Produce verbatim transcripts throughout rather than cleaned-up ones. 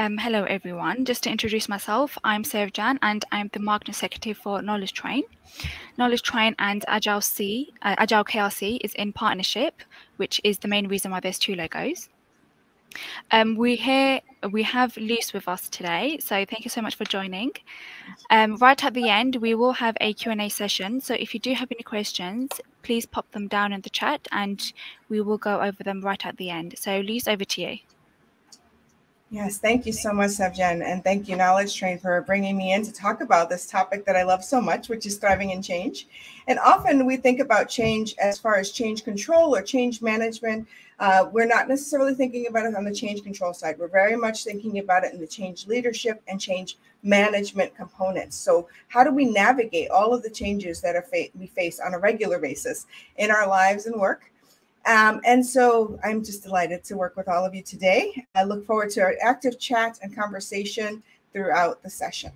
Um, hello, everyone. Just to introduce myself, I'm Sarah Jan, and I'm the marketing secretary for Knowledge Train. Knowledge Train and Agile C, uh, Agile K R C is in partnership, which is the main reason why there's two logos. Um, we here we have Luz with us today, so thank you so much for joining. Um, right at the end, we will have a Q and A session. So if you do have any questions, please pop them down in the chat, and we will go over them right at the end. So Luz, over to you. Yes, thank you so much, Sarah Jan, and thank you, Knowledge Train, for bringing me in to talk about this topic that I love so much, which is thriving in change. And often we think about change as far as change control or change management. Uh, we're not necessarily thinking about it on the change control side. We're very much thinking about it in the change leadership and change management components. So how do we navigate all of the changes that are fa we face on a regular basis in our lives and work? Um, and so I'm just delighted to work with all of you today. I look forward to our active chat and conversation throughout the session.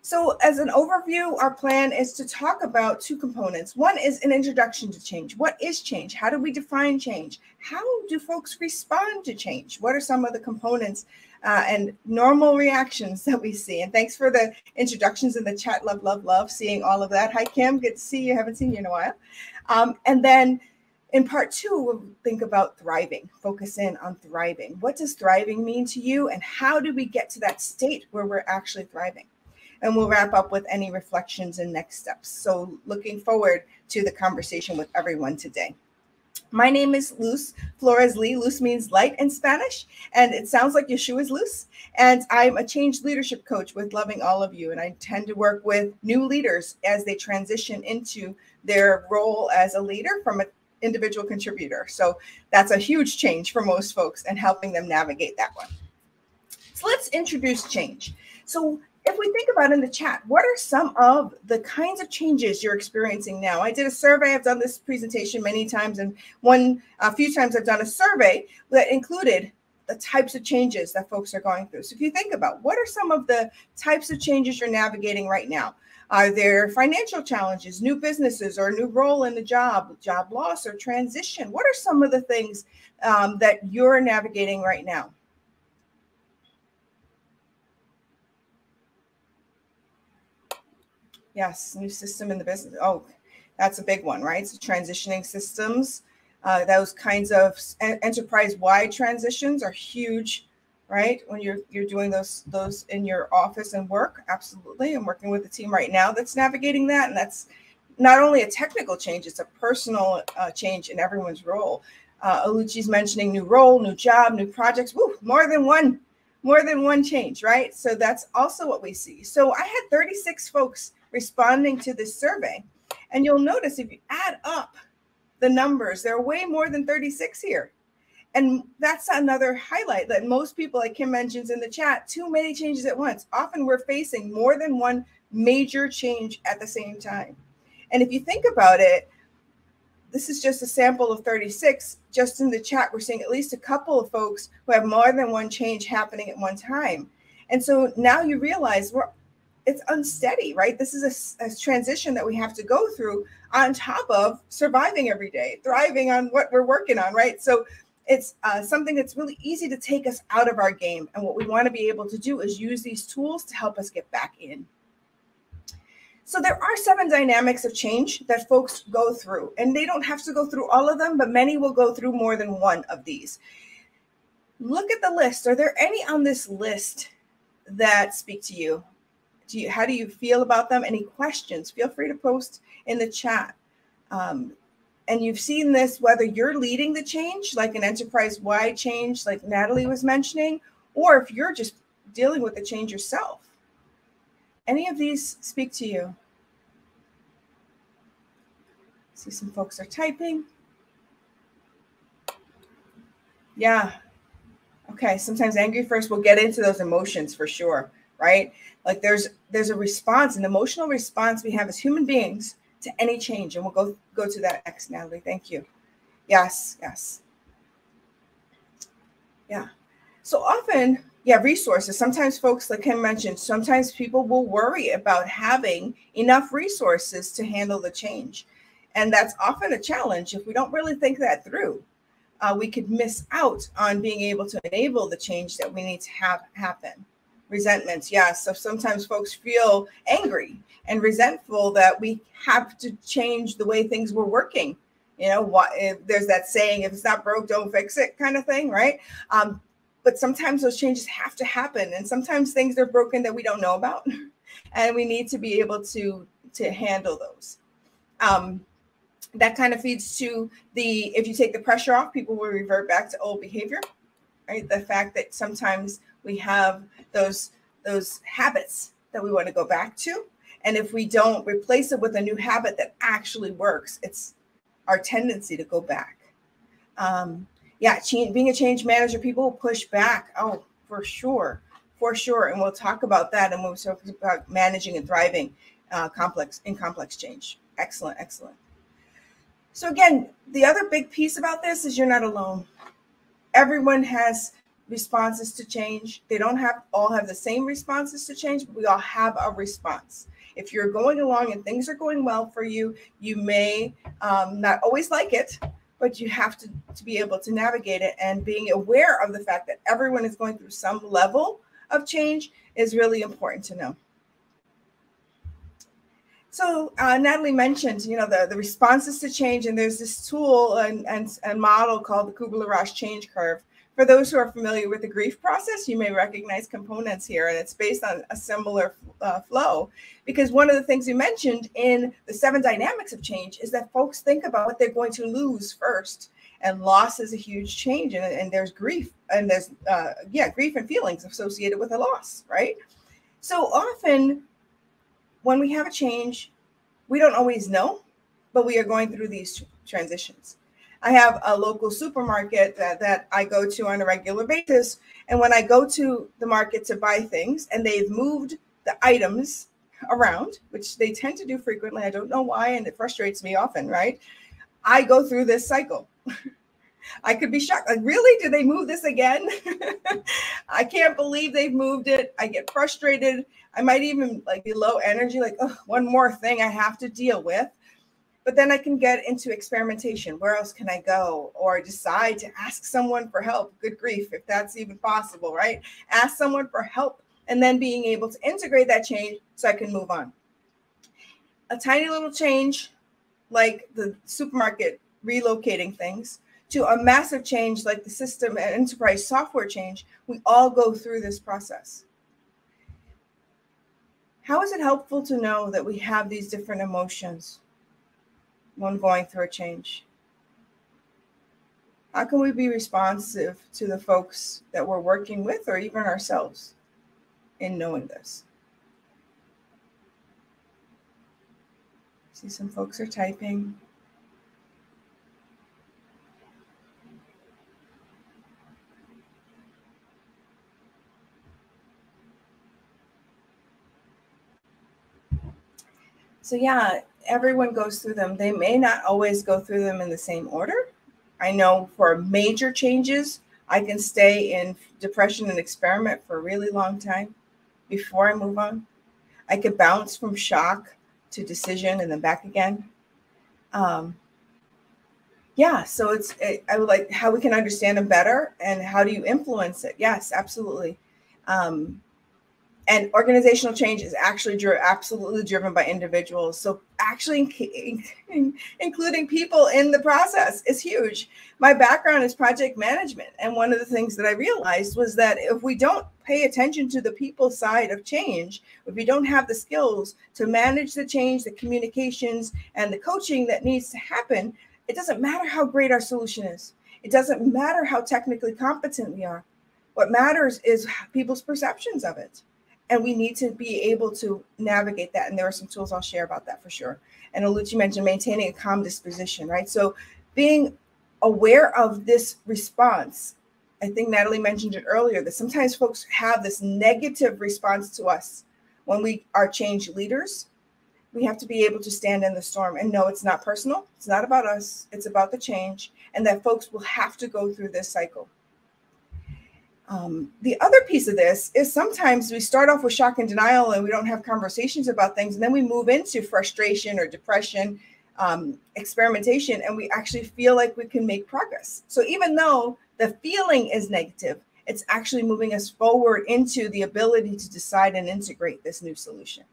So as an overview, our plan is to talk about two components. One is an introduction to change. What is change? How do we define change? How do folks respond to change? What are some of the components uh, and normal reactions that we see? And thanks for the introductions in the chat. Love, love, love seeing all of that. Hi, Kim. Good to see you. Haven't seen you in a while. Um, and then in part two, we'll think about thriving, focus in on thriving. What does thriving mean to you, and how do we get to that state where we're actually thriving? And we'll wrap up with any reflections and next steps. So looking forward to the conversation with everyone today. My name is Luz Flores Lee. Luz means light in Spanish, and it sounds like Yeshua's Luz. And I'm a change leadership coach with Loving All of You, and I tend to work with new leaders as they transition into their role as a leader from a individual contributor. So that's a huge change for most folks, and helping them navigate that one. So let's introduce change. So if we think about in the chat, what are some of the kinds of changes you're experiencing now? I did a survey. I've done this presentation many times, and one a few times I've done a survey that included the types of changes that folks are going through. So if you think about what are some of the types of changes you're navigating right now? Are there financial challenges, new businesses, or a new role in the job, job loss, or transition? What are some of the things um, that you're navigating right now? Yes, new system in the business. Oh, that's a big one, right? So transitioning systems, uh, those kinds of enterprise-wide transitions are huge. Right? When you're you're doing those those in your office and work, absolutely. I'm working with a team right now that's navigating that, and that's not only a technical change, it's a personal uh, change in everyone's role. Uh, Oluchi's mentioning new role, new job, new projects. Woo, more than one, more than one change, right? So that's also what we see. So I had thirty-six folks responding to this survey, and you'll notice if you add up the numbers, there are way more than thirty-six here. And that's another highlight that most people, like Kim mentions in the chat, too many changes at once. Often we're facing more than one major change at the same time. And if you think about it, this is just a sample of thirty-six. Just in the chat, we're seeing at least a couple of folks who have more than one change happening at one time. And so now you realize we're, it's unsteady, right? This is a, a transition that we have to go through on top of surviving every day, thriving on what we're working on, right? So it's uh, something that's really easy to take us out of our game. And what we want to be able to do is use these tools to help us get back in. So there are seven dynamics of change that folks go through, and they don't have to go through all of them, but many will go through more than one of these. Look at the list. Are there any on this list that speak to you? Do you, how do you feel about them? Any questions? Feel free to post in the chat. Um, And you've seen this, whether you're leading the change, like an enterprise-wide change, like Natalie was mentioning, or if you're just dealing with the change yourself. Any of these speak to you? See, some folks are typing. Yeah. Okay, sometimes angry first. We'll get into those emotions for sure, right? Like there's, there's a response, an emotional response we have as human beings to any change. And we'll go, go to that next, Natalie. Thank you. Yes, yes. Yeah. So often, yeah, resources. Sometimes folks, like Kim mentioned, sometimes people will worry about having enough resources to handle the change. And that's often a challenge if we don't really think that through. uh, we could miss out on being able to enable the change that we need to have happen. Resentments, yeah. So sometimes folks feel angry and resentful that we have to change the way things were working. You know, why, there's that saying, if it's not broke, don't fix it kind of thing, right? Um, but sometimes those changes have to happen. And sometimes things are broken that we don't know about. And we need to be able to, to handle those. Um, that kind of feeds to the, if you take the pressure off, people will revert back to old behavior, right? The fact that sometimes we have those, those habits that we want to go back to. And if we don't replace it with a new habit that actually works, it's our tendency to go back. Um, yeah, change, being a change manager, people will push back. Oh, for sure, for sure. And we'll talk about that. And we'll talk about managing and thriving uh, complex in complex change. Excellent, excellent. So again, the other big piece about this is you're not alone. Everyone has responses to change. They don't have all have the same responses to change, but we all have a response. If you're going along and things are going well for you, you may um, not always like it, but you have to, to be able to navigate it. And being aware of the fact that everyone is going through some level of change is really important to know. So uh, Natalie mentioned, you know, the, the responses to change, and there's this tool and, and, and model called the Kubler-Ross Change Curve. For those who are familiar with the grief process, you may recognize components here, and it's based on a similar uh, flow, because one of the things you mentioned in the seven dynamics of change is that folks think about what they're going to lose first, and loss is a huge change, and, and there's grief, and there's, uh, yeah, grief and feelings associated with a loss, right? So often when we have a change, we don't always know, but we are going through these transitions. I have a local supermarket that, that I go to on a regular basis. And when I go to the market to buy things and they've moved the items around, which they tend to do frequently, I don't know why, and it frustrates me often, right? I go through this cycle. I could be shocked. Like, really? Did they move this again? I can't believe they've moved it. I get frustrated. I might even like be low energy, like, oh, one more thing I have to deal with. But then I can get into experimentation. Where else can I go? Or decide to ask someone for help. Good grief, if that's even possible, right? Ask someone for help, and then being able to integrate that change so I can move on. A tiny little change, like the supermarket relocating things, to a massive change like the system and enterprise software change, we all go through this process. How is it helpful to know that we have these different emotions when going through a change? How can we be responsive to the folks that we're working with, or even ourselves, in knowing this? See, some folks are typing. So yeah, everyone goes through them. They may not always go through them in the same order. I know for major changes, I can stay in depression and experiment for a really long time before I move on. I could bounce from shock to decision and then back again. Um, yeah, so it's it, I would like how we can understand them better, and how do you influence it? Yes, absolutely. Um, And organizational change is actually dri absolutely driven by individuals. So actually in including people in the process is huge. My background is project management. And one of the things that I realized was that if we don't pay attention to the people side of change, if we don't have the skills to manage the change, the communications, and the coaching that needs to happen, it doesn't matter how great our solution is. It doesn't matter how technically competent we are. What matters is people's perceptions of it. And we need to be able to navigate that. And there are some tools I'll share about that for sure. And Alucci mentioned maintaining a calm disposition, right? So being aware of this response. I think Natalie mentioned it earlier, that sometimes folks have this negative response to us. When we are change leaders, we have to be able to stand in the storm and know it's not personal. It's not about us. It's about the change, and that folks will have to go through this cycle. Um, the other piece of this is sometimes we start off with shock and denial, and we don't have conversations about things. And then we move into frustration or depression um, experimentation, and we actually feel like we can make progress. So even though the feeling is negative, it's actually moving us forward into the ability to decide and integrate this new solution.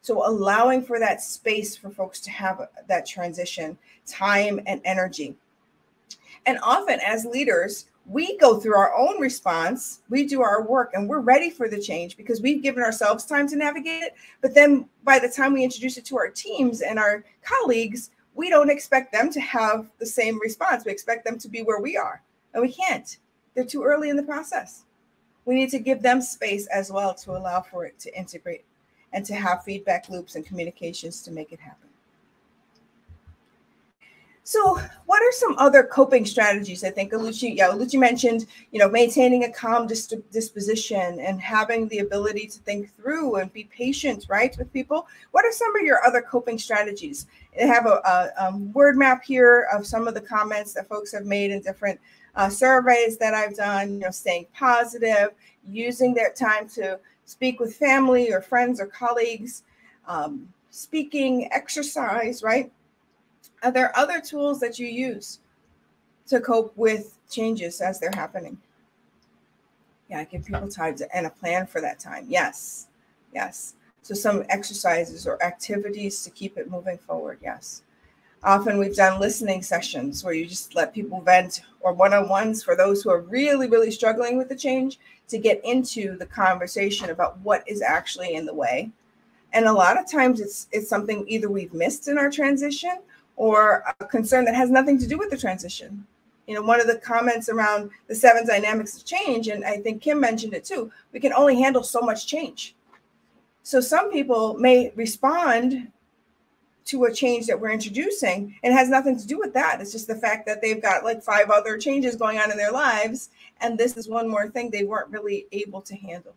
So allowing for that space for folks to have that transition, time and energy. And often as leaders, we go through our own response, we do our work, and we're ready for the change because we've given ourselves time to navigate it. But then by the time we introduce it to our teams and our colleagues, we don't expect them to have the same response. We expect them to be where we are, and we can't. They're too early in the process. We need to give them space as well to allow for it to integrate and to have feedback loops and communications to make it happen. So what are some other coping strategies? I think Alucci, yeah, Alucci mentioned, you know, maintaining a calm dis disposition and having the ability to think through and be patient, right, with people. What are some of your other coping strategies? I have a, a, a word map here of some of the comments that folks have made in different uh, surveys that I've done, you know, staying positive, using their time to speak with family or friends or colleagues, um, speaking, exercise, right? Are there other tools that you use to cope with changes as they're happening? Yeah, give people time to, and a plan for that time. Yes, yes. So some exercises or activities to keep it moving forward, yes. Often we've done listening sessions where you just let people vent, or one-on-ones for those who are really, really struggling with the change to get into the conversation about what is actually in the way. And a lot of times it's, it's something either we've missed in our transition or a concern that has nothing to do with the transition. You know, one of the comments around the seven dynamics of change, and I think Kim mentioned it too, we can only handle so much change. So some people may respond to a change that we're introducing, and it has nothing to do with that. It's just the fact that they've got like five other changes going on in their lives, and this is one more thing they weren't really able to handle.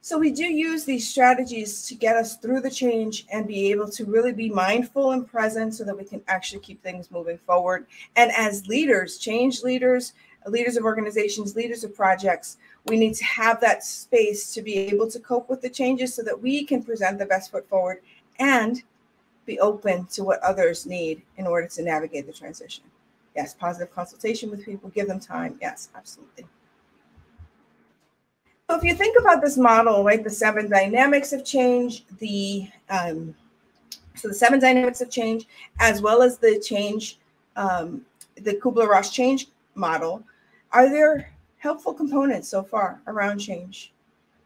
So we do use these strategies to get us through the change and be able to really be mindful and present so that we can actually keep things moving forward. And as leaders, change leaders, leaders of organizations, leaders of projects, we need to have that space to be able to cope with the changes so that we can present the best foot forward and be open to what others need in order to navigate the transition. Yes, positive consultation with people, give them time. Yes, absolutely. So if you think about this model, right, the seven dynamics of change, the um, so the seven dynamics of change, as well as the change, um, the Kubler-Ross change model, are there helpful components so far around change?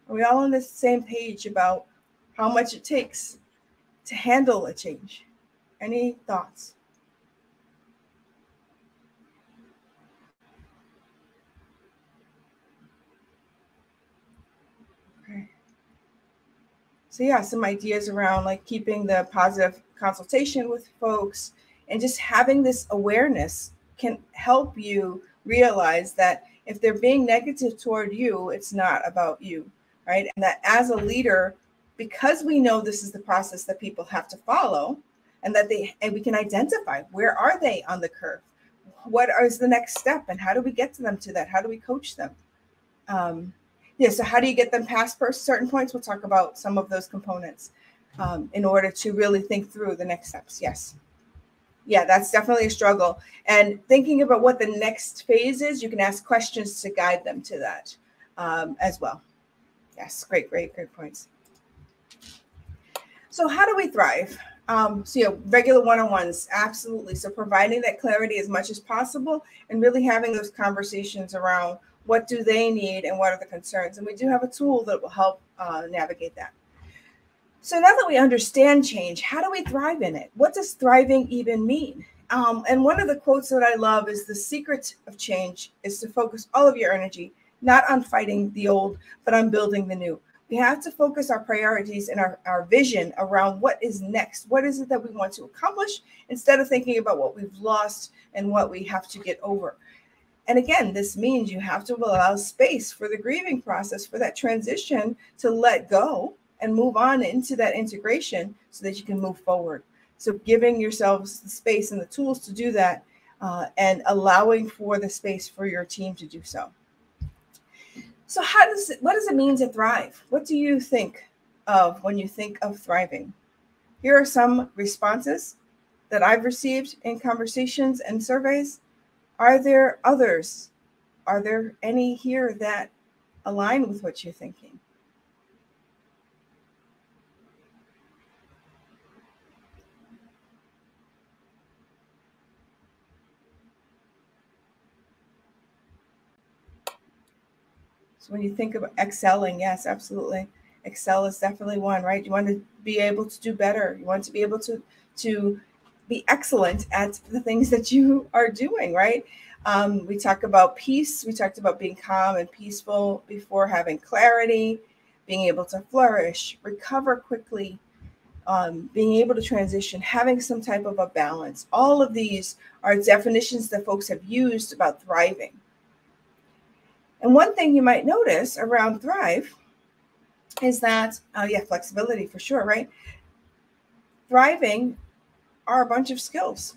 Are we all on the same page about how much it takes to handle a change? Any thoughts? So yeah, some ideas around like keeping the positive consultation with folks and just having this awareness can help you realize that if they're being negative toward you, it's not about you, right? And that as a leader, because we know this is the process that people have to follow, and that they, and we can identify where are they on the curve? What is the next step? And how do we get to them to that? How do we coach them? Um, Yeah, so how do you get them past certain points? We'll talk about some of those components um, in order to really think through the next steps. Yes. Yeah, that's definitely a struggle. And thinking about what the next phase is, you can ask questions to guide them to that um, as well. Yes, great, great, great points. So how do we thrive? Um, so, yeah, regular one-on-ones, absolutely. So providing that clarity as much as possible and really having those conversations around what do they need and what are the concerns? And we do have a tool that will help uh, navigate that. So now that we understand change, how do we thrive in it? What does thriving even mean? Um, and one of the quotes that I love is the secret of change is to focus all of your energy, not on fighting the old, but on building the new. We have to focus our priorities and our, our vision around what is next. What is it that we want to accomplish instead of thinking about what we've lost and what we have to get over. And again, this means you have to allow space for the grieving process, for that transition to let go and move on into that integration so that you can move forward. So giving yourselves the space and the tools to do that uh, and allowing for the space for your team to do so. So how does it, what does it mean to thrive? What do you think of when you think of thriving? Here are some responses that I've received in conversations and surveys. Are there others? Are there any here that align with what you're thinking? So when you think about excelling, yes, absolutely. Excel is definitely one, right? You want to be able to do better. You want to be able to, to be excellent at the things that you are doing, right? Um, we talk about peace. We talked about being calm and peaceful before, having clarity, being able to flourish, recover quickly, um, being able to transition, having some type of a balance. All of these are definitions that folks have used about thriving. And one thing you might notice around thrive is that, oh yeah, flexibility for sure, right? Thriving are a bunch of skills.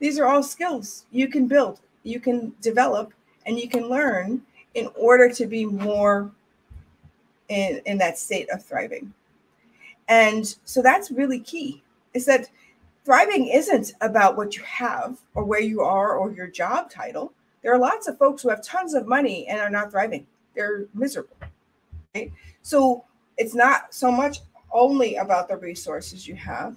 These are all skills you can build, you can develop, and you can learn in order to be more in, in that state of thriving. And so that's really key, is that thriving isn't about what you have or where you are or your job title. There are lots of folks who have tons of money and are not thriving. They're miserable, right? So it's not so much only about the resources you have.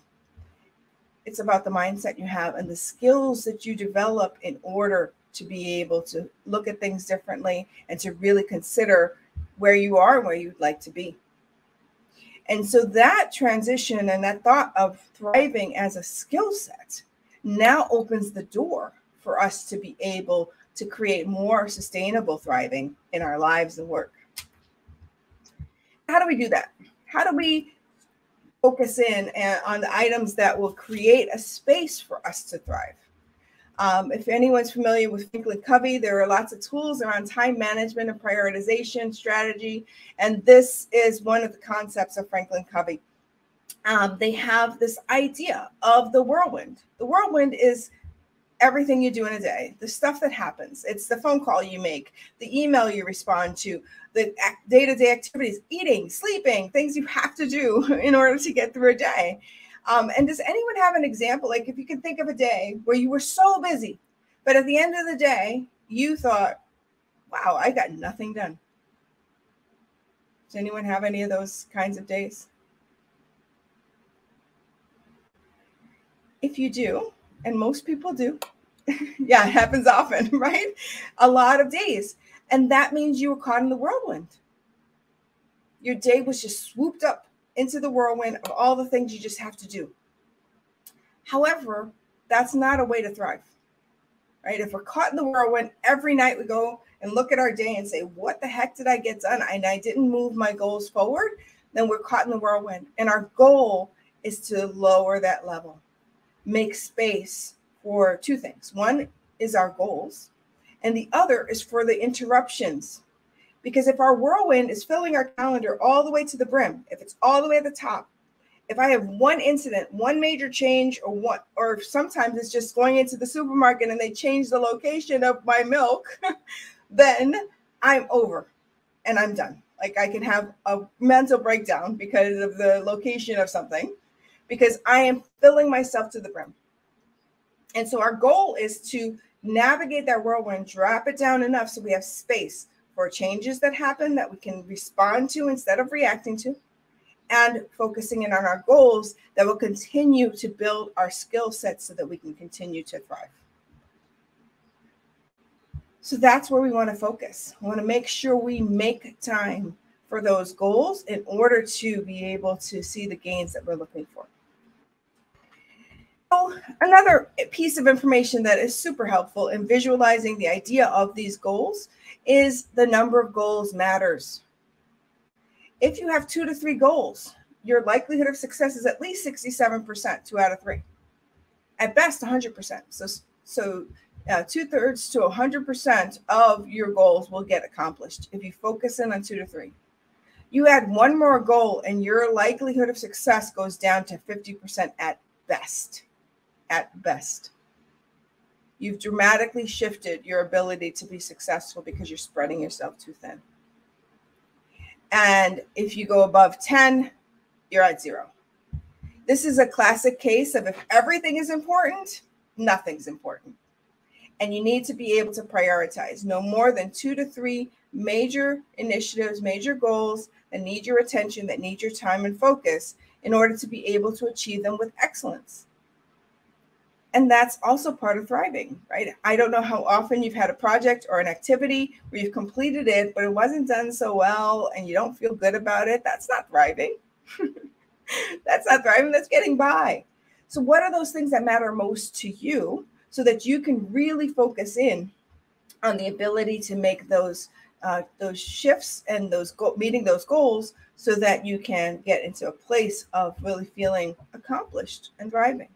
It's about the mindset you have and the skills that you develop in order to be able to look at things differently and to really consider where you are and where you'd like to be. And so that transition and that thought of thriving as a skill set now opens the door for us to be able to create more sustainable thriving in our lives and work. How do we do that? How do we focus in on the items that will create a space for us to thrive? Um, if anyone's familiar with Franklin Covey, there are lots of tools around time management and prioritization strategy. And this is one of the concepts of Franklin Covey. Um, they have this idea of the whirlwind. The whirlwind is everything you do in a day, the stuff that happens. It's the phone call you make, the email you respond to, the day-to-day activities, eating, sleeping, things you have to do in order to get through a day. Um, and does anyone have an example? Like if you can think of a day where you were so busy, but at the end of the day, you thought, wow, I got nothing done. Does anyone have any of those kinds of days? If you do, and most people do, yeah, it happens often, right? A lot of days. And that means you were caught in the whirlwind. Your day was just swooped up into the whirlwind of all the things you just have to do. However, that's not a way to thrive, right? If we're caught in the whirlwind, every night we go and look at our day and say, what the heck did I get done? And I didn't move my goals forward. Then we're caught in the whirlwind. And our goal is to lower that level. Make space for two things. One is our goals, and the other is for the interruptions. Because if our whirlwind is filling our calendar all the way to the brim, if it's all the way at the top, if I have one incident, one major change, or one, or sometimes it's just going into the supermarket and they change the location of my milk, then I'm over and I'm done. Like I can have a mental breakdown because of the location of something, because I am filling myself to the brim. And so our goal is to navigate that whirlwind, drop it down enough so we have space for changes that happen that we can respond to instead of reacting to, and focusing in on our goals that will continue to build our skill sets so that we can continue to thrive. So that's where we want to focus. We want to make sure we make time for those goals in order to be able to see the gains that we're looking for. So another piece of information that is super helpful in visualizing the idea of these goals is the number of goals matters. If you have two to three goals, your likelihood of success is at least sixty-seven percent, two out of three. At best, one hundred percent. So, so uh, two-thirds to one hundred percent of your goals will get accomplished if you focus in on two to three. You add one more goal and your likelihood of success goes down to fifty percent at best. At best. You've dramatically shifted your ability to be successful because you're spreading yourself too thin. And if you go above ten, you're at zero. This is a classic case of if everything is important, nothing's important. And you need to be able to prioritize no more than two to three major initiatives, major goals that need your attention, that need your time and focus in order to be able to achieve them with excellence. And that's also part of thriving, right? I don't know how often you've had a project or an activity where you've completed it, but it wasn't done so well and you don't feel good about it. That's not thriving. That's not thriving, that's getting by. So what are those things that matter most to you so that you can really focus in on the ability to make those uh, those shifts and those go- meeting those goals so that you can get into a place of really feeling accomplished and thriving?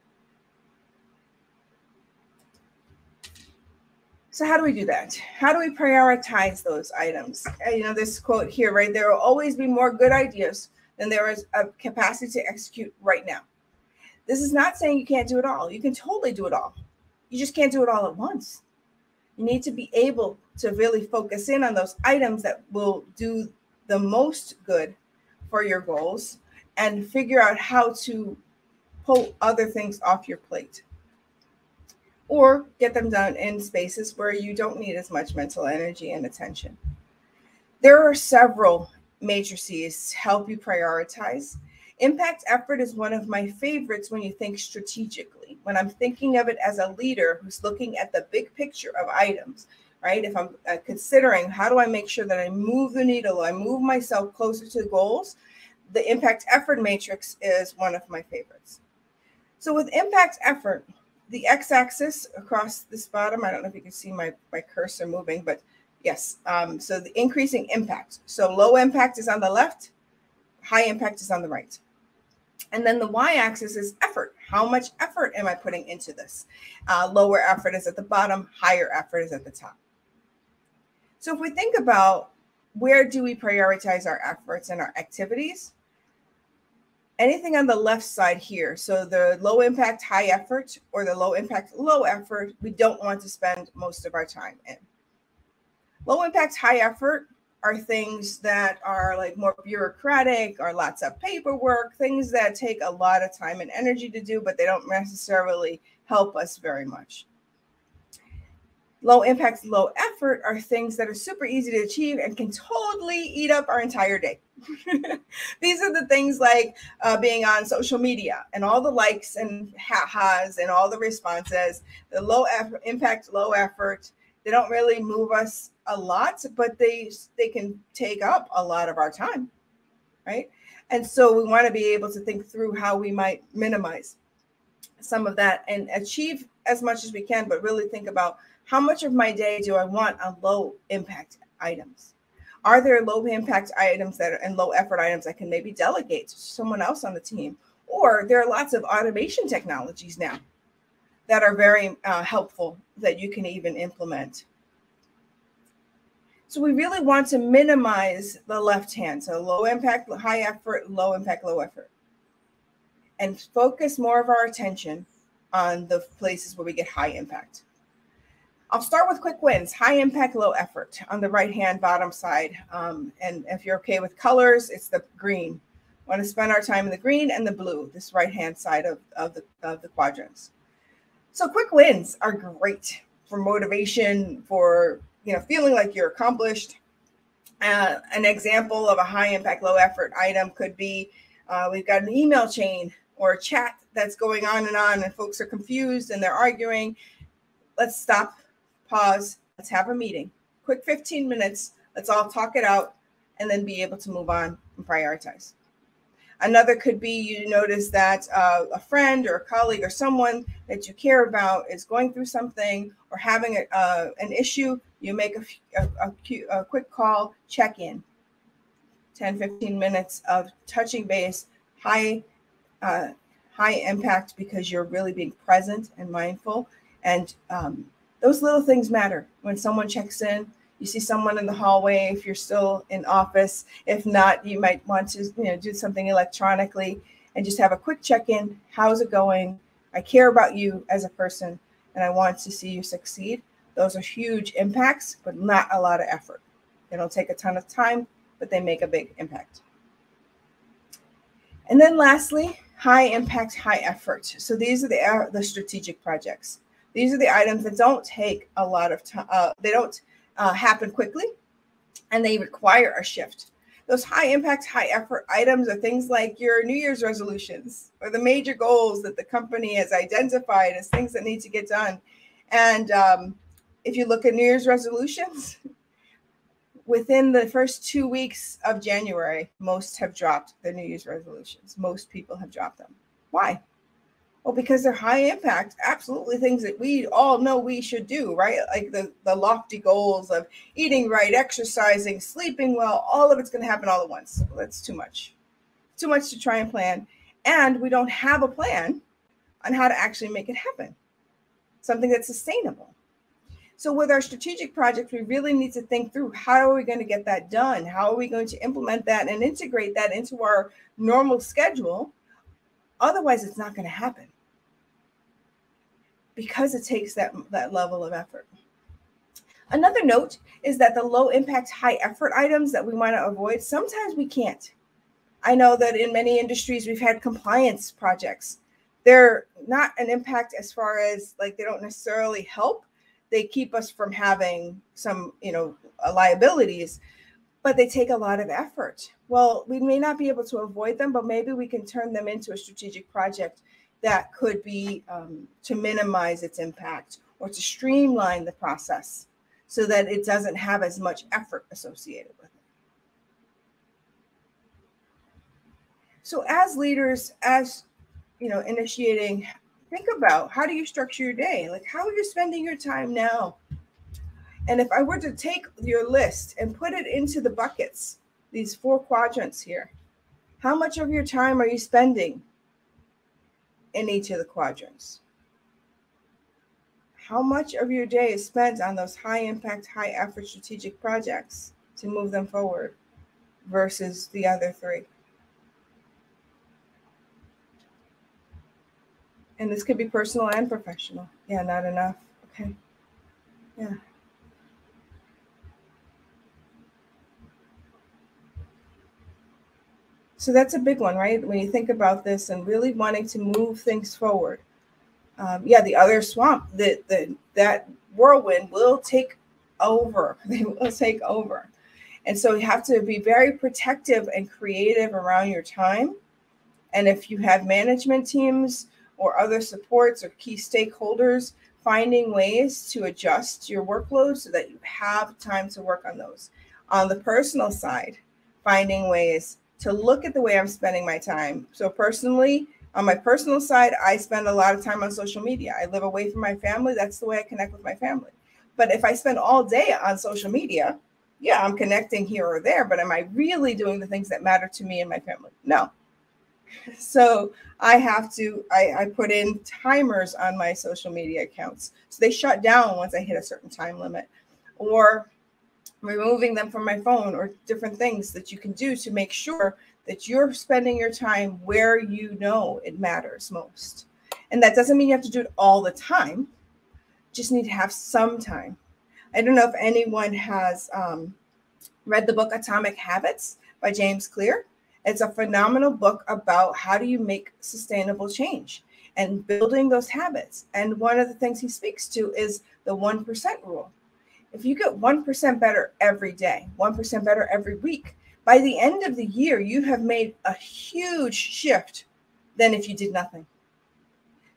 So how do we do that? How do we prioritize those items? You know, this quote here, right? There will always be more good ideas than there is a capacity to execute right now. This is not saying you can't do it all. You can totally do it all. You just can't do it all at once. You need to be able to really focus in on those items that will do the most good for your goals and figure out how to pull other things off your plate, or get them done in spaces where you don't need as much mental energy and attention. There are several matrices to help you prioritize. Impact effort is one of my favorites when you think strategically, when I'm thinking of it as a leader who's looking at the big picture of items, right? If I'm considering how do I make sure that I move the needle, I move myself closer to the goals, the impact effort matrix is one of my favorites. So with impact effort, the x-axis across this bottom, I don't know if you can see my, my cursor moving, but yes. Um, so the increasing impact. So low impact is on the left, high impact is on the right. And then the y-axis is effort. How much effort am I putting into this? Uh, lower effort is at the bottom, higher effort is at the top. So if we think about where do we prioritize our efforts and our activities, anything on the left side here, so the low impact, high effort, or the low impact, low effort, we don't want to spend most of our time in. Low impact, high effort are things that are like more bureaucratic or lots of paperwork, things that take a lot of time and energy to do, but they don't necessarily help us very much. Low impact, low effort are things that are super easy to achieve and can totally eat up our entire day. These are the things like uh, being on social media and all the likes and ha-has and all the responses. The low effort, impact, low effort, they don't really move us a lot, but they, they can take up a lot of our time, right? And so we want to be able to think through how we might minimize some of that and achieve as much as we can, but really think about how much of my day do I want on low impact items? Are there low impact items that are, and low effort items I can maybe delegate to someone else on the team? Or there are lots of automation technologies now that are very uh, helpful that you can even implement. So we really want to minimize the left hand. So low impact, high effort, low impact, low effort. And focus more of our attention on the places where we get high impact. I'll start with quick wins, high impact, low effort on the right-hand bottom side. Um, and if you're okay with colors, it's the green. We want to spend our time in the green and the blue, this right-hand side of, of, the, of the quadrants. So quick wins are great for motivation, for you know feeling like you're accomplished. Uh, an example of a high impact, low effort item could be uh, we've got an email chain or a chat that's going on and on and folks are confused and they're arguing. Let's stop. Pause, let's have a meeting, quick fifteen minutes, let's all talk it out and then be able to move on and prioritize. Another could be you notice that uh, a friend or a colleague or someone that you care about is going through something or having a, uh, an issue, you make a, a, a, a quick call, check in, ten, fifteen minutes of touching base, high, uh, high impact because you're really being present and mindful and um, those little things matter. When someone checks in, you see someone in the hallway, if you're still in office, if not, you might want to you know, do something electronically and just have a quick check-in. How's it going? I care about you as a person and I want to see you succeed. Those are huge impacts, but not a lot of effort. They don't take a ton of time, but they make a big impact. And then lastly, high impact, high effort. So these are the, the strategic projects. These are the items that don't take a lot of time. Uh, they don't uh, happen quickly, and they require a shift. Those high impact, high effort items are things like your New Year's resolutions or the major goals that the company has identified as things that need to get done. And um, if you look at New Year's resolutions, within the first two weeks of January, most have dropped their New Year's resolutions. Most people have dropped them. Why? Well, because they're high impact, absolutely things that we all know we should do, right? Like the, the lofty goals of eating right, exercising, sleeping well, all of it's going to happen all at once. Well, that's too much. Too much to try and plan. And we don't have a plan on how to actually make it happen. Something that's sustainable. So with our strategic projects, we really need to think through how are we going to get that done? How are we going to implement that and integrate that into our normal schedule? Otherwise, it's not going to happen because it takes that, that level of effort. Another note is that the low impact, high effort items that we want to avoid, sometimes we can't. I know that in many industries, we've had compliance projects. They're not an impact as far as like they don't necessarily help. They keep us from having some, you know, liabilities, but they take a lot of effort. Well, we may not be able to avoid them, but maybe we can turn them into a strategic project that could be um, to minimize its impact or to streamline the process so that it doesn't have as much effort associated with it. So as leaders, as, you know, initiating, think about how do you structure your day? Like, how are you spending your time now? And if I were to take your list and put it into the buckets, these four quadrants here, how much of your time are you spending in each of the quadrants? How much of your day is spent on those high impact, high effort strategic projects to move them forward versus the other three? And this could be personal and professional. Yeah, not enough. Okay. Yeah. So that's a big one, right? When you think about this and really wanting to move things forward. Um, yeah, the other swamp, the, the, that whirlwind will take over. They will take over. And so you have to be very protective and creative around your time. And if you have management teams, or other supports or key stakeholders, finding ways to adjust your workload so that you have time to work on those. On the personal side, finding ways to look at the way I'm spending my time. So personally, on my personal side, I spend a lot of time on social media. I live away from my family. That's the way I connect with my family. But if I spend all day on social media, yeah, I'm connecting here or there, but am I really doing the things that matter to me and my family? No. So I have to, I, I put in timers on my social media accounts. So they shut down once I hit a certain time limit, or removing them from my phone, or different things that you can do to make sure that you're spending your time where you know it matters most. And that doesn't mean you have to do it all the time. Just need to have some time. I don't know if anyone has um, read the book Atomic Habits by James Clear. It's a phenomenal book about how do you make sustainable change and building those habits. And one of the things he speaks to is the one percent rule. If you get one percent better every day, one percent better every week, by the end of the year, you have made a huge shift than if you did nothing.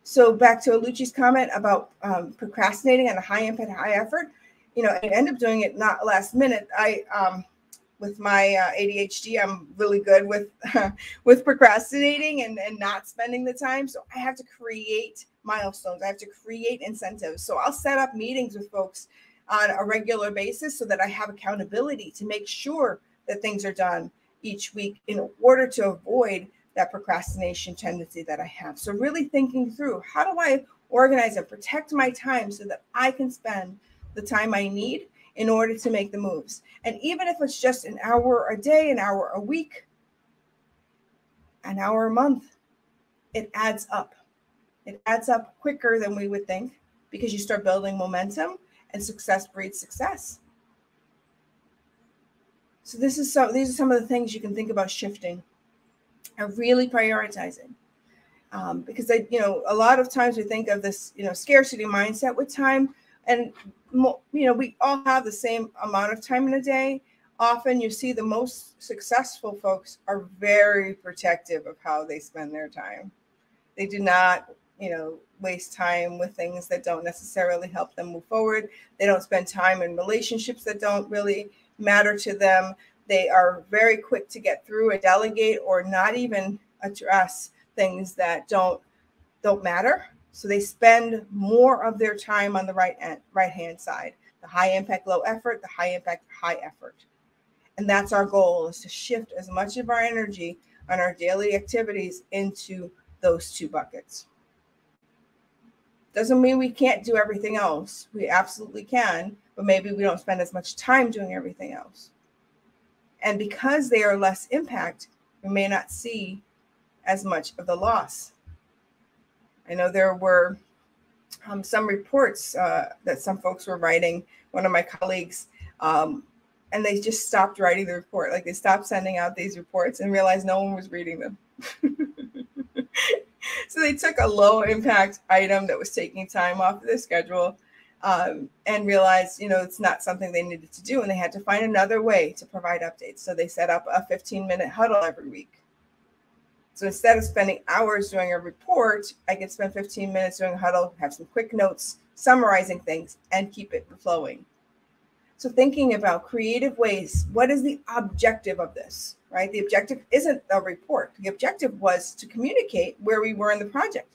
So back to Alucci's comment about um, procrastinating on a high impact, high effort, you know, you end up doing it not last minute. I, um, With my uh, A D H D, I'm really good with uh, with procrastinating and, and not spending the time. So I have to create milestones. I have to create incentives. So I'll set up meetings with folks on a regular basis so that I have accountability to make sure that things are done each week in order to avoid that procrastination tendency that I have. So really thinking through, how do I organize and protect my time so that I can spend the time I need in order to make the moves? And even if it's just an hour a day, an hour a week, an hour a month, it adds up. It adds up quicker than we would think because you start building momentum and success breeds success. So this is so, these are some of the things you can think about shifting and really prioritizing. Um, because I, you know, a lot of times we think of this, you know, scarcity mindset with time, and, you know, we all have the same amount of time in a day. Often you see the most successful folks are very protective of how they spend their time. They do not, you know, waste time with things that don't necessarily help them move forward. They don't spend time in relationships that don't really matter to them. They are very quick to get through and delegate or not even address things that don't don't matter. So they spend more of their time on the right end, right hand side, the high impact, low effort, the high impact, high effort. And that's our goal, is to shift as much of our energy on our daily activities into those two buckets. Doesn't mean we can't do everything else. We absolutely can, but maybe we don't spend as much time doing everything else. And because they are less impact, we may not see as much of the loss. I know there were um, some reports uh, that some folks were writing, one of my colleagues, um, and they just stopped writing the report. Like, they stopped sending out these reports and realized no one was reading them. So they took a low impact item that was taking time off of their schedule um, and realized, you know, it's not something they needed to do, and they had to find another way to provide updates. So they set up a fifteen minute huddle every week. So instead of spending hours doing a report, I could spend fifteen minutes doing a huddle, have some quick notes, summarizing things, and keep it flowing. So thinking about creative ways, what is the objective of this, right? The objective isn't a report. The objective was to communicate where we were in the project.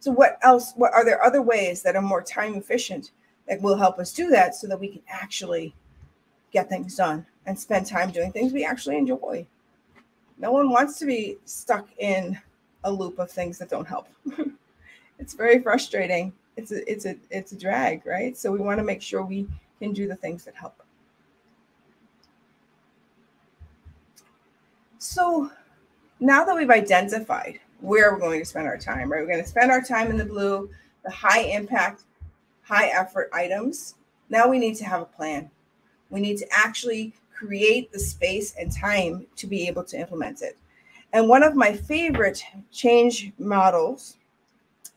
So what else, what are there other ways that are more time efficient that will help us do that, so that we can actually get things done and spend time doing things we actually enjoy? No one wants to be stuck in a loop of things that don't help. It's very frustrating. It's a, it's a, it's a drag, right? So we want to make sure we can do the things that help. So now that we've identified where we're going to spend our time, right? We're going to spend our time in the blue, the high impact, high effort items. Now we need to have a plan. We need to actually create the space and time to be able to implement it. And one of my favorite change models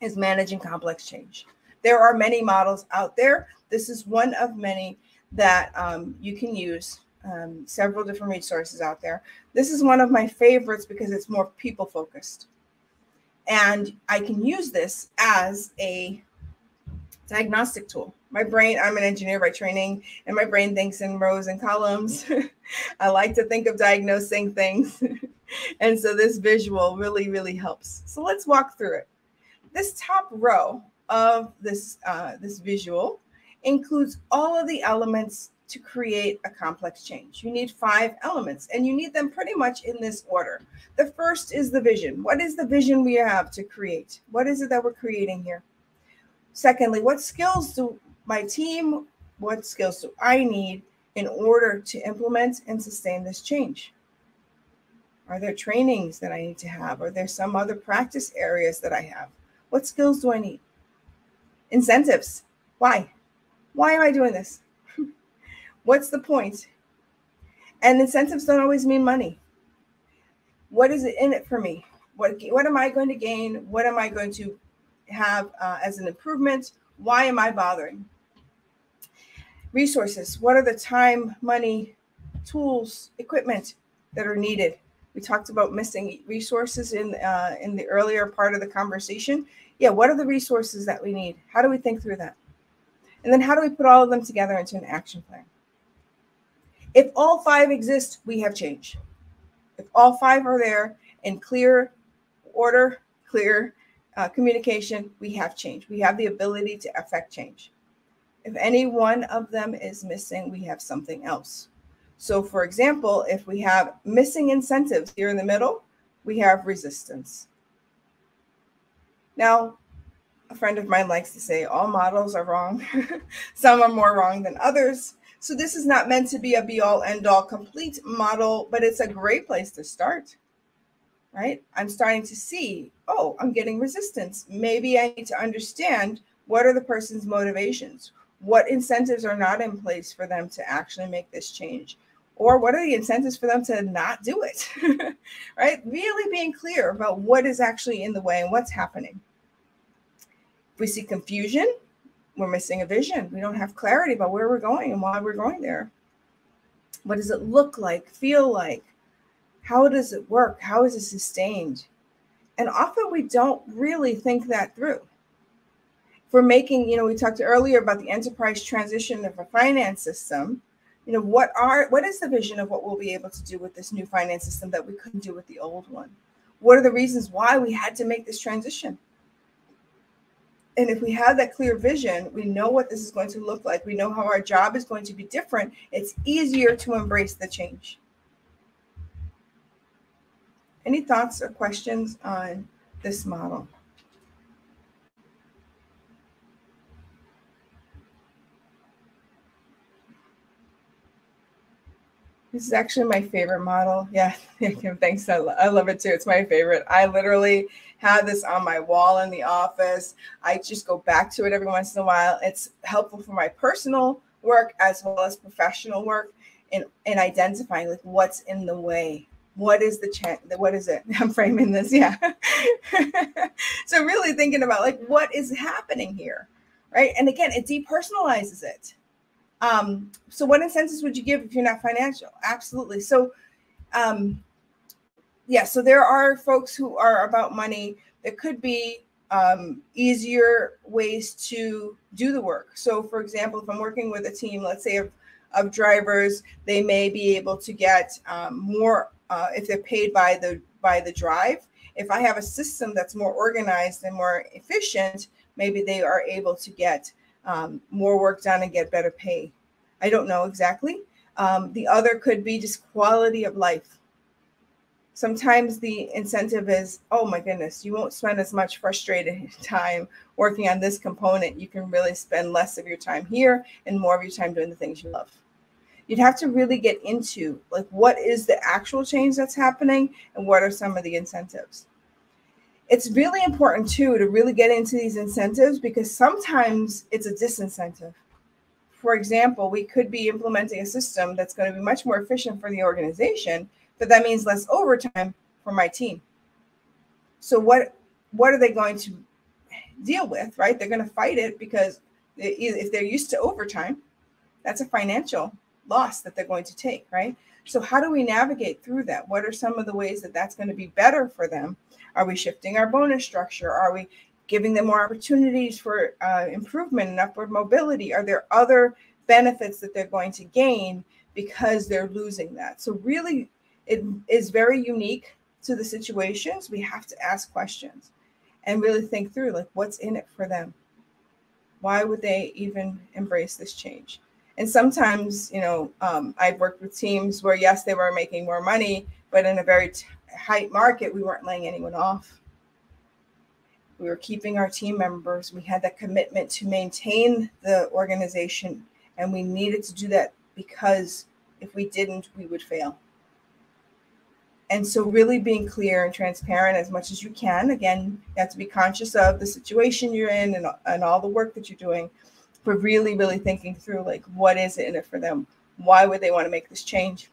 is managing complex change. There are many models out there. This is one of many that um, you can use, um, several different resources out there. This is one of my favorites because it's more people focused. And I can use this as a diagnostic tool. My brain, I'm an engineer by training, and my brain thinks in rows and columns. I like to think of diagnosing things. And so this visual really, really helps. So let's walk through it. This top row of this, uh, this visual includes all of the elements to create a complex change. You need five elements, and you need them pretty much in this order. The first is the vision. What is the vision we have to create? What is it that we're creating here? Secondly, what skills do my team, what skills do I need in order to implement and sustain this change? Are there trainings that I need to have? Are there some other practice areas that I have? What skills do I need? Incentives. Why? Why am I doing this? What's the point? And incentives don't always mean money. What is it in it for me? What, what am I going to gain? What am I going to have uh, as an improvement? Why am I bothering? Resources. What are the time, money, tools, equipment that are needed? We talked about missing resources in, uh, in the earlier part of the conversation. Yeah, what are the resources that we need? How do we think through that? And then how do we put all of them together into an action plan? If all five exist, we have change. If all five are there in clear order, clear Uh, communication, we have change. We have the ability to affect change. If any one of them is missing, we have something else. So for example, if we have missing incentives here in the middle, we have resistance. Now, a friend of mine likes to say all models are wrong. Some are more wrong than others. So this is not meant to be a be-all, end-all complete model, but it's a great place to start. Right? I'm starting to see, oh, I'm getting resistance. Maybe I need to understand, what are the person's motivations? What incentives are not in place for them to actually make this change? Or what are the incentives for them to not do it, right? Really being clear about what is actually in the way and what's happening. If we see confusion, we're missing a vision. We don't have clarity about where we're going and why we're going there. What does it look like, feel like? How does it work? How is it sustained? And often we don't really think that through. If we're making, you know, we talked earlier about the enterprise transition of a finance system. You know, what are, what is the vision of what we'll be able to do with this new finance system that we couldn't do with the old one? What are the reasons why we had to make this transition? And if we have that clear vision, we know what this is going to look like. We know how our job is going to be different. It's easier to embrace the change. Any thoughts or questions on this model? This is actually my favorite model. Yeah, thanks. I love it too. It's my favorite. I literally have this on my wall in the office. I just go back to it every once in a while. It's helpful for my personal work as well as professional work in, in identifying like what's in the way. What is the chance? What is it? I'm framing this. Yeah. So really thinking about like what is happening here, right? And again, it depersonalizes it. Um, so what incentives would you give if you're not financial? Absolutely. So, um, yeah, so there are folks who are about money. There could be um, easier ways to do the work. So for example, if I'm working with a team, let's say of, of drivers, they may be able to get um, more, uh, if they're paid by the, by the drive. If I have a system that's more organized and more efficient, maybe they are able to get Um, more work done and get better pay. I don't know exactly. Um, the other could be just quality of life. Sometimes the incentive is, oh my goodness, you won't spend as much frustrated time working on this component. You can really spend less of your time here and more of your time doing the things you love. You'd have to really get into like, what is the actual change that's happening and what are some of the incentives? It's really important, too, to really get into these incentives because sometimes it's a disincentive. For example, we could be implementing a system that's going to be much more efficient for the organization, but that means less overtime for my team. So what, what are they going to deal with, right? They're going to fight it because if they're used to overtime, that's a financial loss that they're going to take, right? So how do we navigate through that? What are some of the ways that that's going to be better for them? Are we shifting our bonus structure? Are we giving them more opportunities for uh, improvement and upward mobility? Are there other benefits that they're going to gain because they're losing that? So really, it is very unique to the situations. We have to ask questions and really think through, like, what's in it for them? Why would they even embrace this change? And sometimes, you know, um, I've worked with teams where, yes, they were making more money, but in a very tight market, we weren't laying anyone off. We were keeping our team members. We had that commitment to maintain the organization, and we needed to do that because if we didn't, we would fail. And so really being clear and transparent as much as you can. Again, you have to be conscious of the situation you're in and, and all the work that you're doing. But really, really thinking through, like, what is it in it for them? Why would they want to make this change?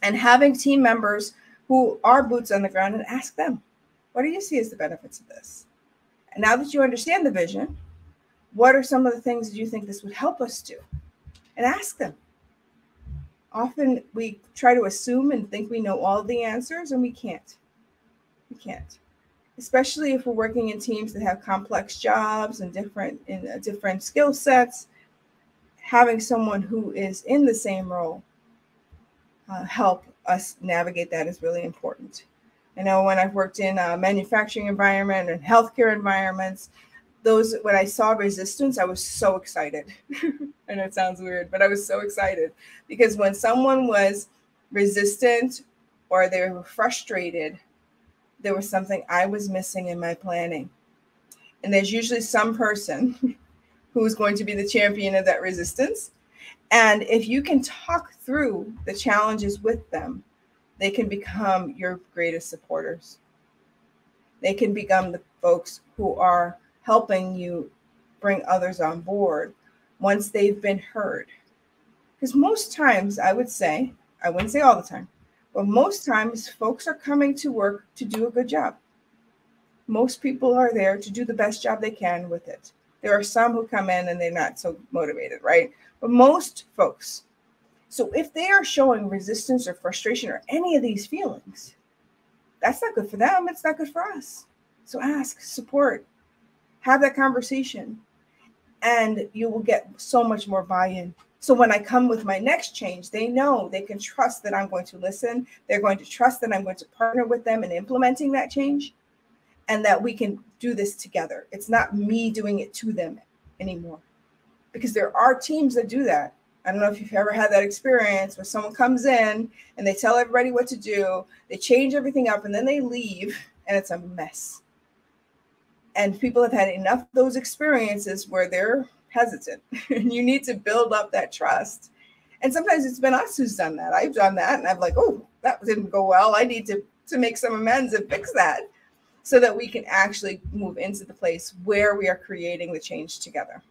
And having team members who are boots on the ground and ask them, what do you see as the benefits of this? And now that you understand the vision, what are some of the things that you think this would help us do? And ask them. Often we try to assume and think we know all the answers, and we can't. We can't. Especially if we're working in teams that have complex jobs and different in uh, different skill sets, having someone who is in the same role uh, help us navigate that is really important. I know when I've worked in a manufacturing environment and healthcare environments, those when I saw resistance, I was so excited. I know it sounds weird, but I was so excited because when someone was resistant or they were frustrated, there was something I was missing in my planning. And there's usually some person who is going to be the champion of that resistance. And if you can talk through the challenges with them, they can become your greatest supporters. They can become the folks who are helping you bring others on board once they've been heard. Because most times I would say, I wouldn't say all the time, but most times folks are coming to work to do a good job. Most people are there to do the best job they can with it. There are some who come in and they're not so motivated, right? But most folks. So if they are showing resistance or frustration or any of these feelings, that's not good for them. It's not good for us. So ask, support, have that conversation, and you will get so much more buy-in. So when I come with my next change, they know they can trust that I'm going to listen. They're going to trust that I'm going to partner with them in implementing that change, and that we can do this together. It's not me doing it to them anymore, because there are teams that do that. I don't know if you've ever had that experience where someone comes in and they tell everybody what to do, they change everything up, and then they leave, and it's a mess. And people have had enough of those experiences where they're hesitant, and you need to build up that trust. And sometimes it's been us who's done that. I've done that, and I'm like, oh, that didn't go well. I need to, to make some amends and fix that, so that we can actually move into the place where we are creating the change together.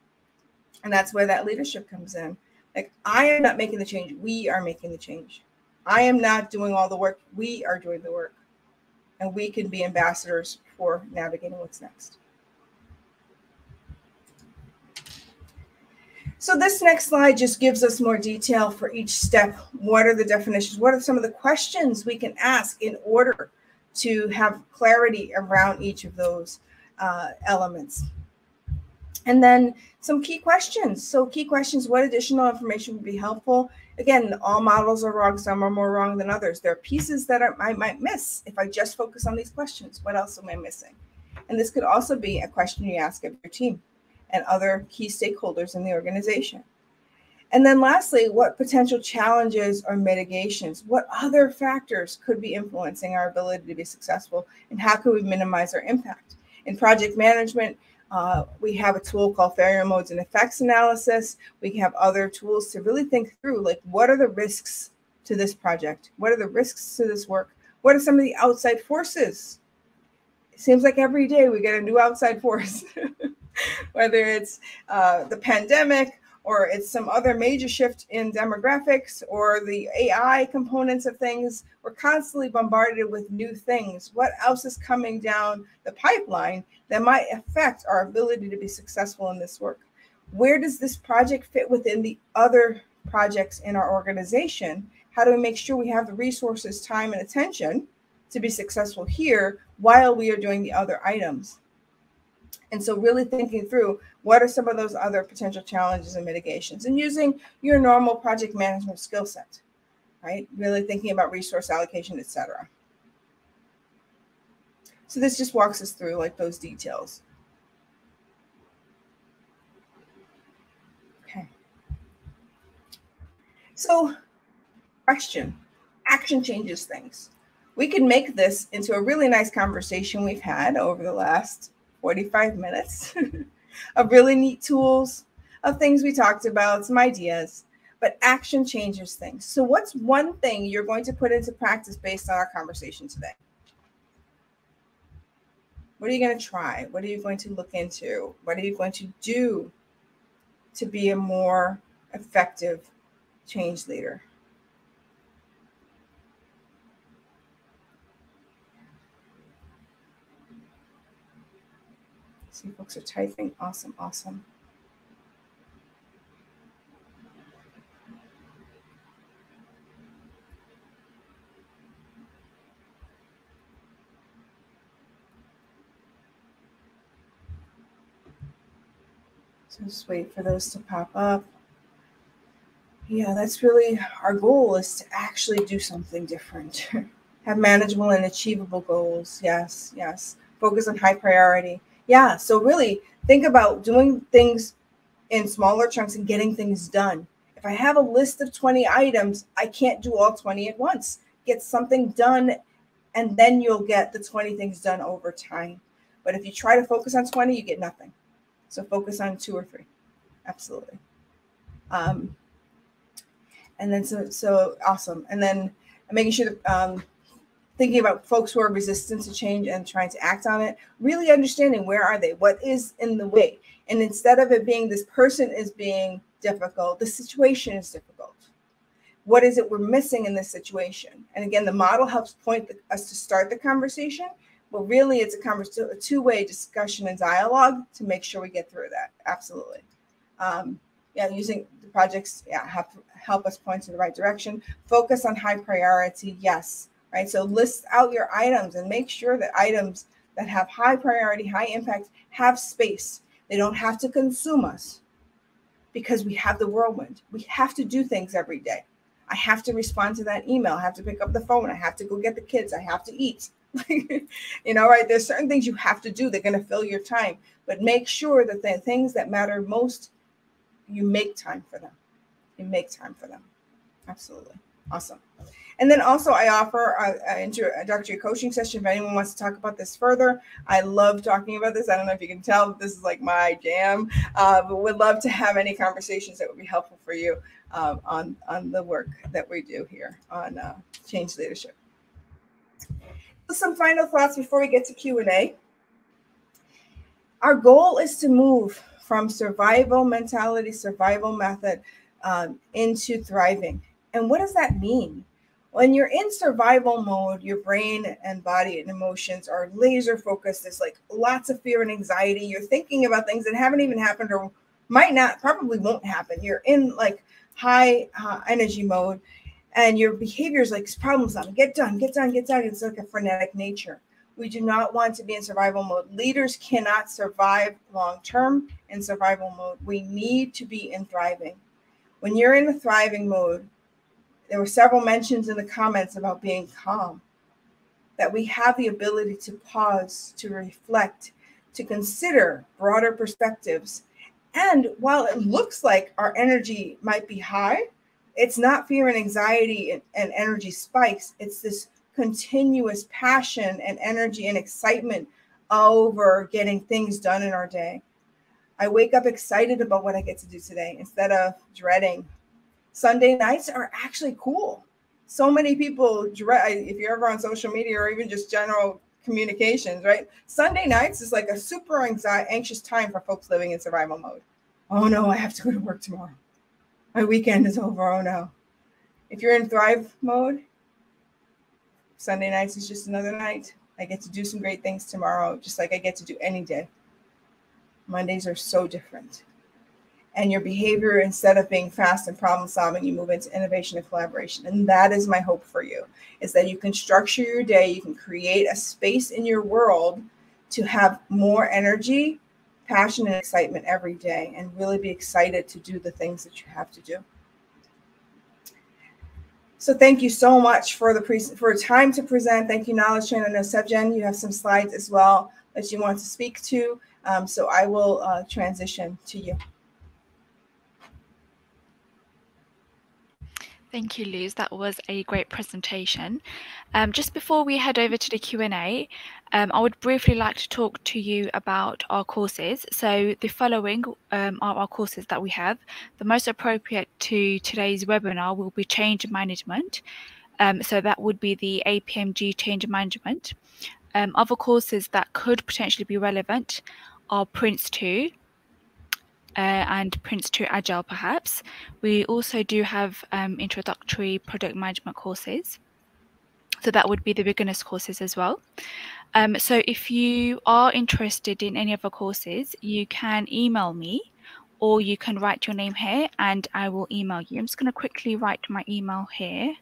And that's where that leadership comes in. Like, I am not making the change. We are making the change. I am not doing all the work. We are doing the work. And we can be ambassadors for navigating what's next. So this next slide just gives us more detail for each step. What are the definitions? What are some of the questions we can ask in order to have clarity around each of those uh, elements? And then some key questions. So key questions, what additional information would be helpful? Again, all models are wrong. Some are more wrong than others. There are pieces that are, I might miss if I just focus on these questions. What else am I missing? And this could also be a question you ask of your team and other key stakeholders in the organization. And then lastly, what potential challenges or mitigations, what other factors could be influencing our ability to be successful, and how can we minimize our impact? In project management, uh, we have a tool called failure modes and effects analysis. We have other tools to really think through, like, what are the risks to this project? What are the risks to this work? What are some of the outside forces? It seems like every day we get a new outside force. Whether it's uh, the pandemic, or it's some other major shift in demographics, or the A I components of things, we're constantly bombarded with new things. What else is coming down the pipeline that might affect our ability to be successful in this work? Where does this project fit within the other projects in our organization? How do we make sure we have the resources, time, and attention to be successful here while we are doing the other items? And so really thinking through, what are some of those other potential challenges and mitigations, and using your normal project management skill set, right? Really thinking about resource allocation, et cetera. So this just walks us through, like, those details. Okay. So question, action changes things. We can make this into a really nice conversation we've had over the last forty-five minutes of really neat tools, of things we talked about, some ideas, but action changes things. So what's one thing you're going to put into practice based on our conversation today? What are you going to try? What are you going to look into? What are you going to do to be a more effective change leader? See, folks are typing. Awesome, awesome. So just wait for those to pop up. Yeah, that's really our goal, is to actually do something different. Have manageable and achievable goals. Yes, yes. Focus on high priority. Yeah, so really think about doing things in smaller chunks and getting things done. If I have a list of twenty items, I can't do all twenty at once. Get something done, and then you'll get the twenty things done over time. But if you try to focus on twenty, you get nothing. So focus on two or three. Absolutely. Um, and then so, so awesome. And then making sure that... Um, thinking about folks who are resistant to change and trying to act on it, really understanding, where are they? What is in the way? And instead of it being this person is being difficult, the situation is difficult. what is it we're missing in this situation? And again, the model helps point the, us to start the conversation, but really it's a, a two-way discussion and dialogue to make sure we get through that. Absolutely. Um, yeah, using the projects, yeah, help, help us point to the right direction. Focus on high priority, yes, right? So list out your items and make sure that items that have high priority, high impact, have space. They don't have to consume us because we have the whirlwind. We have to do things every day. I have to respond to that email. I have to pick up the phone. I have to go get the kids. I have to eat. You know, right? There's certain things you have to do. They're going to fill your time. But make sure that the things that matter most, you make time for them. You make time for them. Absolutely. Awesome. And then also I offer an introductory coaching session if anyone wants to talk about this further. I love talking about this. I don't know if you can tell, this is like my jam, uh, but would love to have any conversations that would be helpful for you um, on, on the work that we do here on uh, change leadership. Some final thoughts before we get to Q and A. Our goal is to move from survival mentality, survival method um, into thriving. And what does that mean? When you're in survival mode, your brain and body and emotions are laser focused. There's like lots of fear and anxiety. You're thinking about things that haven't even happened or might not, probably won't happen. You're in like high uh, energy mode and your behavior is like problem solving. Get done, get done, get done. It's like a frenetic nature. We do not want to be in survival mode. Leaders cannot survive long term in survival mode. We need to be in thriving. When you're in a thriving mode, there were several mentions in the comments about being calm, that we have the ability to pause, to reflect, to consider broader perspectives. And while it looks like our energy might be high, it's not fear and anxiety and, and energy spikes. It's this continuous passion and energy and excitement over getting things done in our day. I wake up excited about what I get to do today instead of dreading. Sunday nights are actually cool. So many people, if you're ever on social media or even just general communications, right? Sunday nights is like a super anxious time for folks living in survival mode. Oh no, I have to go to work tomorrow. My weekend is over, oh no. If you're in thrive mode, Sunday nights is just another night. I get to do some great things tomorrow, just like I get to do any day. Mondays are so different. And your behavior, instead of being fast and problem solving, you move into innovation and collaboration. And that is my hope for you, is that you can structure your day, you can create a space in your world to have more energy, passion, and excitement every day, and really be excited to do the things that you have to do. So thank you so much for the pre for time to present. Thank you, Knowledge Train. I know, Subgen, you have some slides as well that you want to speak to. Um, so I will uh, transition to you. Thank you, Luz. That was a great presentation. Um, just before we head over to the Q and A, um, I would briefly like to talk to you about our courses. So the following um, are our courses that we have. The most appropriate to today's webinar will be change management. Um, so that would be the A P M G change management. Um, other courses that could potentially be relevant are PRINCE two, Uh, and PRINCE two Agile, perhaps. We also do have um, introductory project management courses. So that would be the beginners courses as well. Um, so if you are interested in any of our courses, you can email me or you can write your name here and I will email you. I'm just going to quickly write my email here.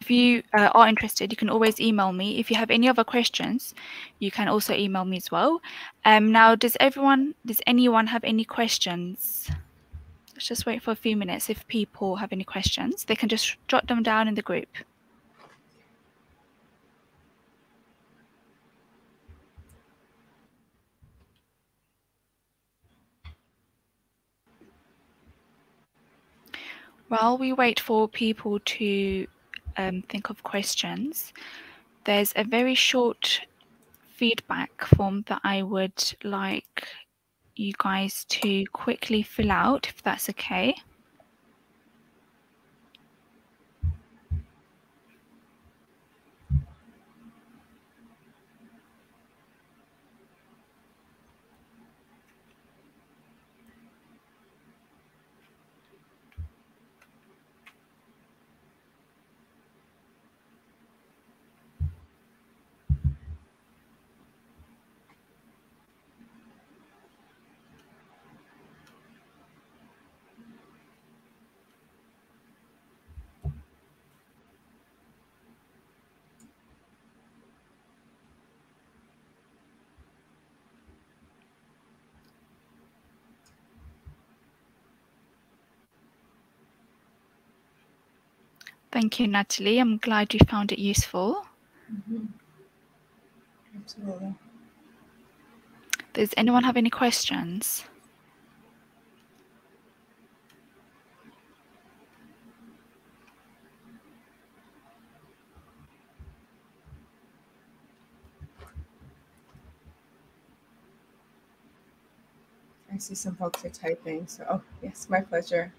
If you uh, are interested, you can always email me. If you have any other questions, you can also email me as well. Um, now, does everyone, does anyone have any questions? Let's just wait for a few minutes. If people have any questions, they can just jot them down in the group. While we wait for people to Um, think of questions, there's a very short feedback form that I would like you guys to quickly fill out, if that's okay. Thank you, Natalie. I'm glad you found it useful. Mm-hmm. Absolutely. Does anyone have any questions? I see some folks are typing, so oh, yes, my pleasure.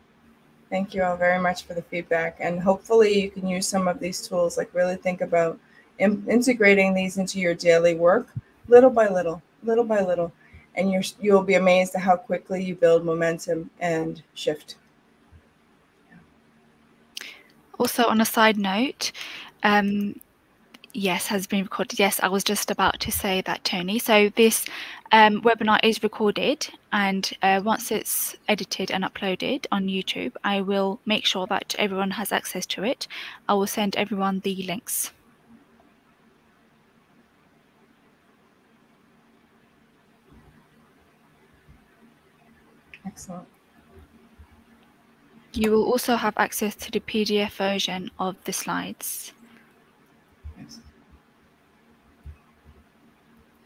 Thank you all very much for the feedback. And hopefully you can use some of these tools, like really think about in integrating these into your daily work, little by little, little by little. And you're, you'll be amazed at how quickly you build momentum and shift. Yeah. Also on a side note, um, yes, has been recorded. Yes, I was just about to say that, Tony. So this um, webinar is recorded, and uh, once it's edited and uploaded on YouTube, I will make sure that everyone has access to it. I will send everyone the links. Excellent. You will also have access to the P D F version of the slides.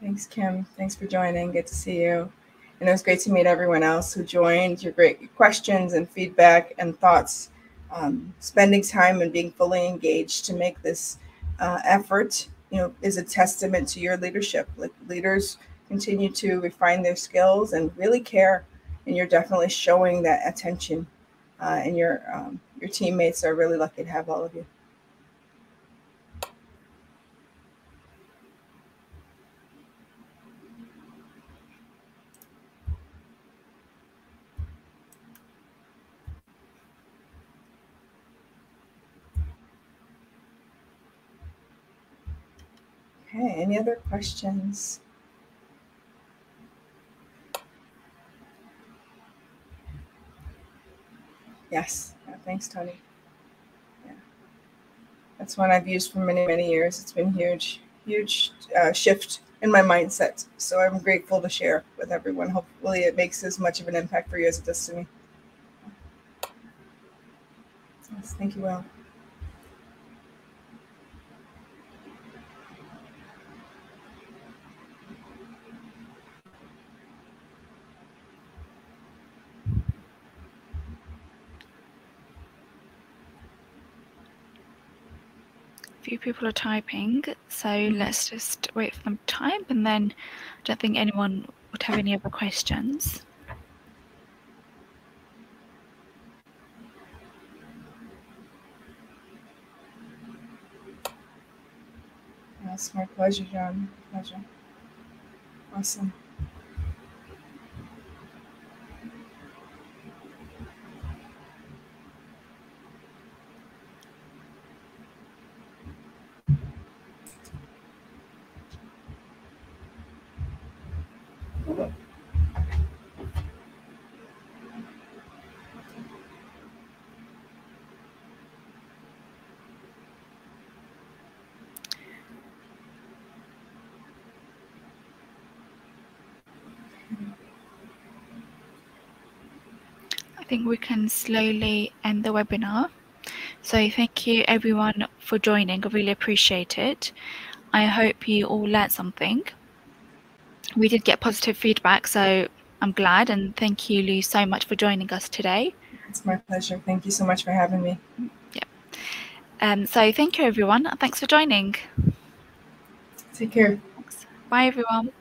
Thanks, Kim. Thanks for joining. Good to see you. And it was great to meet everyone else who joined. Your great questions and feedback and thoughts, um, spending time and being fully engaged to make this uh, effort, you know, is a testament to your leadership. Like, leaders continue to refine their skills and really care, and you're definitely showing that attention. Uh, and your um, your teammates are really lucky to have all of you. Okay, any other questions? Yes, yeah, thanks, Tony. Yeah, that's one I've used for many, many years. It's been huge, huge uh, shift in my mindset. So I'm grateful to share with everyone. Hopefully it makes as much of an impact for you as it does to me. Yes, thank you all. Few people are typing, so let's just wait for them to type, and then I don't think anyone would have any other questions. That's my pleasure, John. Pleasure. Awesome. I think we can slowly end the webinar. So thank you everyone for joining. I really appreciate it. I hope you all learned something. We did get positive feedback, so I'm glad, and thank you, Lou, so much for joining us today. It's my pleasure. Thank you so much for having me. Yeah. Um, so thank you everyone. Thanks for joining. Take care. Thanks. Bye everyone.